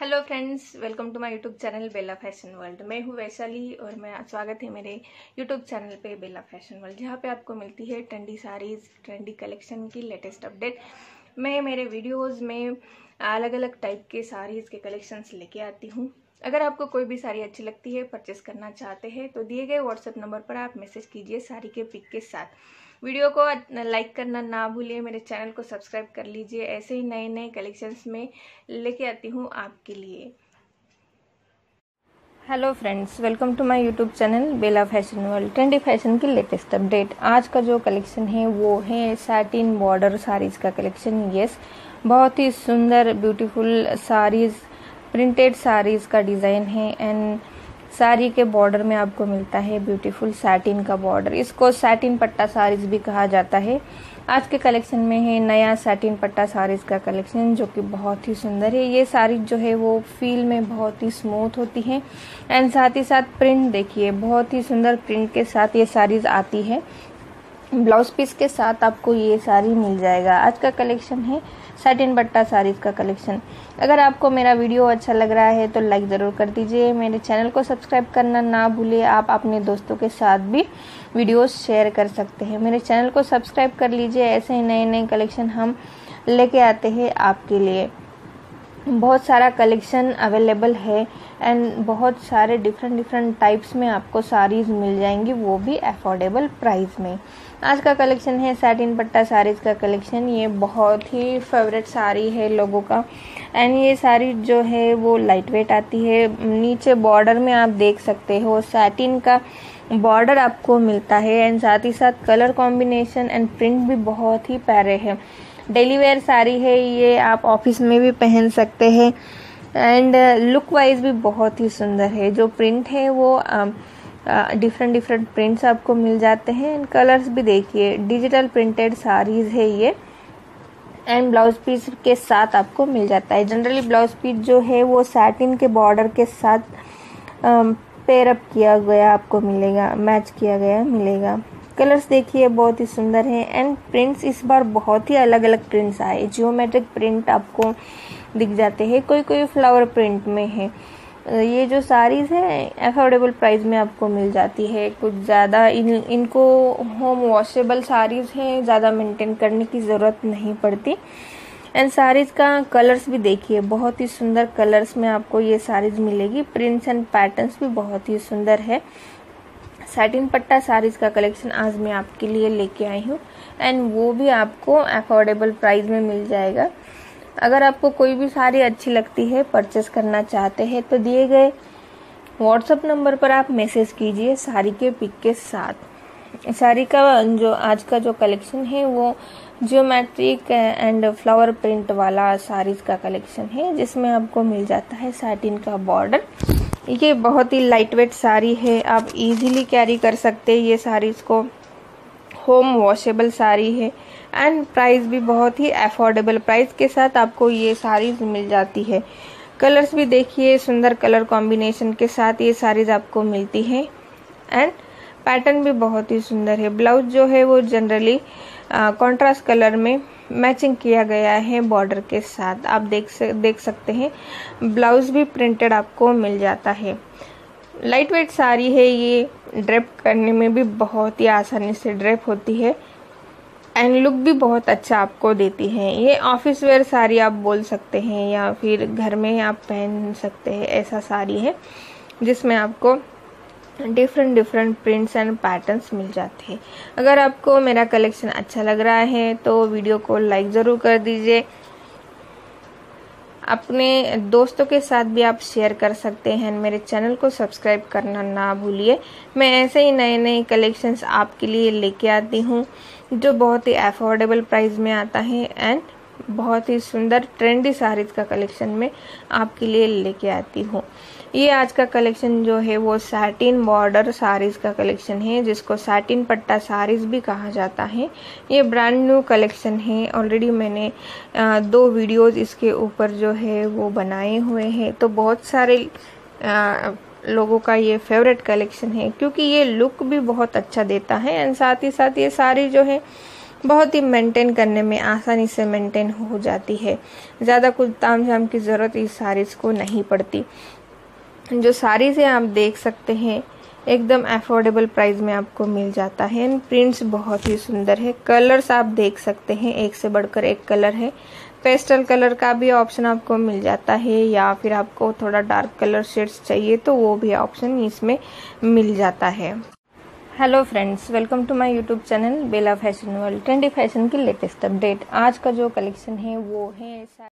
Hello friends, welcome to my YouTube channel Bela fashion world. मैं हूँ वैशाली और मैं स्वागत है मेरे यूट्यूब चैनल पे बेला फैशन वर्ल्ड, जहाँ पे आपको मिलती है ट्रेंडी साड़ीज़, ट्रेंडी कलेक्शन की लेटेस्ट अपडेट। मैं मेरे वीडियोस में अलग अलग टाइप के साड़ीज़ के कलेक्शंस लेके आती हूँ। अगर आपको कोई भी साड़ी अच्छी लगती है, परचेस करना चाहते हैं तो दिए गए व्हाट्सएप नंबर पर आप मैसेज कीजिए साड़ी के पिक के साथ। वीडियो को लाइक करना ना भूलिए, मेरे चैनल को सब्सक्राइब कर लीजिए। ऐसे ही नए नए कलेक्शंस में लेके आती हूँ आपके लिए। Hello friends, welcome to my YouTube channel Bela fashion world, trendy fashion की लेटेस्ट अपडेट। आज का जो कलेक्शन है वो है सैटिन बॉर्डर साड़ीज़ का कलेक्शन। येस, बहुत ही सुंदर ब्यूटीफुल साड़ीज़, प्रिंटेड साड़ीज़ का डिज़ाइन है एंड साड़ी के बॉर्डर में आपको मिलता है ब्यूटीफुल सैटिन का बॉर्डर। इसको सैटिन पट्टा साड़ीज़ भी कहा जाता है। आज के कलेक्शन में है नया सैटिन पट्टा साड़ीज़ का कलेक्शन जो कि बहुत ही सुंदर है। ये साड़ी जो है वो फील में बहुत ही स्मूथ होती है एंड साथ ही साथ प्रिंट देखिए, बहुत ही सुंदर प्रिंट के साथ ये साड़ीज़ आती है। ब्लाउज पीस के साथ आपको ये साड़ी मिल जाएगा। आज का कलेक्शन है सैटिन बट्टा साड़ीज़ का कलेक्शन। अगर आपको मेरा वीडियो अच्छा लग रहा है तो लाइक ज़रूर कर दीजिए, मेरे चैनल को सब्सक्राइब करना ना भूलिए। आप अपने दोस्तों के साथ भी वीडियोस शेयर कर सकते हैं। मेरे चैनल को सब्सक्राइब कर लीजिए, ऐसे ही नए नए कलेक्शन हम लेके आते हैं आपके लिए। बहुत सारा कलेक्शन अवेलेबल है एंड बहुत सारे डिफरेंट टाइप्स में आपको साड़ीज़ मिल जाएंगी, वो भी अफोर्डेबल प्राइस में। आज का कलेक्शन है सैटिन पट्टा साड़ीज़ का कलेक्शन। ये बहुत ही फेवरेट साड़ी है लोगों का एंड ये साड़ी जो है वो लाइट वेट आती है। नीचे बॉर्डर में आप देख सकते हो सैटिन का बॉर्डर आपको मिलता है एंड साथ ही साथ कलर कॉम्बिनेशन एंड प्रिंट भी बहुत ही प्यारे हैं। डेली वेयर साड़ी है ये, आप ऑफिस में भी पहन सकते हैं एंड लुक वाइज भी बहुत ही सुंदर है। जो प्रिंट है वो डिफरेंट प्रिंट्स आपको मिल जाते हैं एंड कलर्स भी देखिए, डिजिटल प्रिंटेड साड़ीज़ है ये एंड ब्लाउज पीस के साथ आपको मिल जाता है। जनरली ब्लाउज पीस जो है वो सैटिन के बॉर्डर के साथ पेयरअप किया गया आपको मिलेगा, मैच किया गया मिलेगा। कलर्स देखिए बहुत ही सुंदर हैं एंड प्रिंट्स इस बार बहुत ही अलग अलग प्रिंट्स आए। जियोमेट्रिक प्रिंट आपको दिख जाते हैं, कोई कोई फ्लावर प्रिंट में है। ये जो साड़ीज़ हैं अफोर्डेबल प्राइस में आपको मिल जाती है। कुछ ज़्यादा इनको होम वॉशेबल साड़ीज़ हैं, ज़्यादा मेंटेन करने की ज़रूरत नहीं पड़ती एंड साड़ीज़ का कलर्स भी देखिए, बहुत ही सुंदर कलर्स में आपको ये साड़ीज़ मिलेगी। प्रिंट्स एंड पैटर्न्स भी बहुत ही सुंदर है। सैटिन पट्टा साड़ीज़ का कलेक्शन आज मैं आपके लिए लेके आई हूँ एंड वो भी आपको अफोर्डेबल प्राइस में मिल जाएगा। अगर आपको कोई भी साड़ी अच्छी लगती है, परचेस करना चाहते हैं तो दिए गए व्हाट्सएप नंबर पर आप मैसेज कीजिए साड़ी के पिक के साथ। साड़ी का जो आज का जो कलेक्शन है वो जियोमेट्रिक एंड फ्लावर प्रिंट वाला साड़ीज़ का कलेक्शन है, जिसमें आपको मिल जाता है सैटिन का बॉर्डर। ये बहुत ही लाइटवेट साड़ी है, आप इजीली कैरी कर सकते हैं ये साड़ीज़ को। होम वॉशेबल साड़ी है एंड प्राइस भी बहुत ही अफोर्डेबल प्राइस के साथ आपको ये साड़ीज़ मिल जाती है। कलर्स भी देखिए, सुंदर कलर कॉम्बिनेशन के साथ ये साड़ीज़ आपको मिलती है एंड पैटर्न भी बहुत ही सुंदर है। ब्लाउज जो है वो जनरली कॉन्ट्रास्ट कलर में मैचिंग किया गया है बॉर्डर के साथ। आप देख सकते हैं ब्लाउज भी प्रिंटेड आपको मिल जाता है। लाइट वेट साड़ी है ये, ड्रेप करने में भी बहुत ही आसानी से ड्रेप होती है एंड लुक भी बहुत अच्छा आपको देती है। ये ऑफिस वेयर साड़ी आप बोल सकते हैं या फिर घर में आप पहन सकते हैं। ऐसा साड़ी है जिसमें आपको डिफरेंट प्रिंट्स एंड पैटर्न्स मिल जाते हैं। अगर आपको मेरा कलेक्शन अच्छा लग रहा है तो वीडियो को लाइक ज़रूर कर दीजिए, अपने दोस्तों के साथ भी आप शेयर कर सकते हैं। मेरे चैनल को सब्सक्राइब करना ना भूलिए। मैं ऐसे ही नए नए कलेक्शंस आपके लिए लेके आती हूँ जो बहुत ही अफोर्डेबल प्राइस में आता है एंड बहुत ही सुंदर ट्रेंडी साड़ीज़ का कलेक्शन में आपके लिए लेके आती हूँ। ये आज का कलेक्शन जो है वो सैटिन बॉर्डर साड़ीज़ का कलेक्शन है, जिसको सैटिन पट्टा साड़ीज़ भी कहा जाता है। ये ब्रांड न्यू कलेक्शन है। ऑलरेडी मैंने 2 वीडियोस इसके ऊपर जो है वो बनाए हुए हैं, तो बहुत सारे लोगों का ये फेवरेट कलेक्शन है क्योंकि ये लुक भी बहुत अच्छा देता है एंड साथ ही साथ ये साड़ी जो है बहुत ही मेंटेन करने में आसानी से मेंटेन हो जाती है। ज़्यादा कुछ ताम झाम की ज़रूरत इस साड़ीज़ को नहीं पड़ती। जो साड़ीज़ आप देख सकते हैं एकदम अफोर्डेबल प्राइस में आपको मिल जाता है। प्रिंट्स बहुत ही सुंदर है, कलर्स आप देख सकते हैं एक से बढ़कर एक कलर है। पेस्टल कलर का भी ऑप्शन आपको मिल जाता है, या फिर आपको थोड़ा डार्क कलर शेड्स चाहिए तो वो भी ऑप्शन इसमें मिल जाता है। Hello friends, welcome to my YouTube channel Bela fashion world. Trendy fashion की लेटेस्ट अपडेट। आज का जो कलेक्शन है वो है